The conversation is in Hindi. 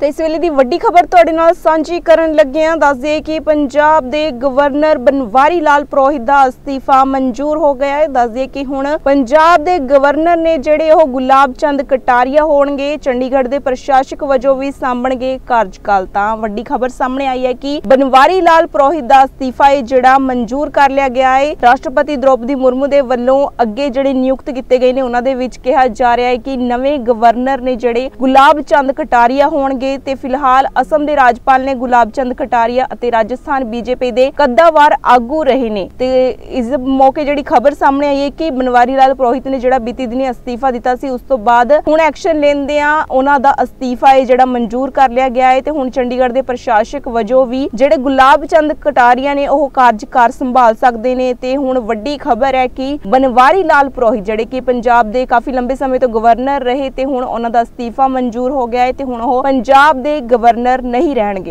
तो इस वेले दी वड्डी खबर तुहाडे नाल सांझी करन लगे हां। दस दे कि पंजाब दे गवर्नर बनवारी लाल पुरोहित दा इस्तीफा मंजूर हो गया है। दस दे कि हुण पंजाब दे गवर्नर ने जिहड़े ओह गुलाब चंद कटारिया होणगे, चंडीगढ़ दे प्रशासक वजों भी सांभणगे कार्यकाल। तां वड्डी खबर सामने आई है कि बनवारी लाल पुरोहित दा इस्तीफा है जिहड़ा मंजूर कर लिया गया है। राष्ट्रपति द्रौपदी मुर्मू दे वल्लों अगे जिहड़े नियुक्त कीते गए ने उहनां दे विच कहा जा रहा है कि नवे गवर्नर ने जिहड़े गुलाब चंद कटारिया होणगे। फिलहाल असम दे राज्यपाल ने गुलाब चंद कटारिया अते राजस्थान बीजेपी दे कद्दावार आगू रहे ने। ते इस मौके जिहड़ी खबर सामने आई है कि बनवारी लाल पुरोहित ने जिहड़ा बीती दिने इस्तीफा दिता सी, उस तो बाद हुण एक्शन लैंदे आ उहनां दा इस्तीफा है जिहड़ा मंजूर कर लिया गया है। ते हुण चंडीगढ़ दे प्रशासक वजों भी जिहड़े गुलाब चंद कटारिया ने ओह कार्यकार संभाल सकदे ने। ते हुण वड्डी खबर है कि बनवारी लाल पुरोहित जिहड़े कि पंजाब दे काफी लंबे समय तो गवर्नर रहे, ते हुण उहनां दा इस्तीफा मंजूर हो गया है। ते हुण ओह पंजाब दे गवर्नर नहीं रहणगे।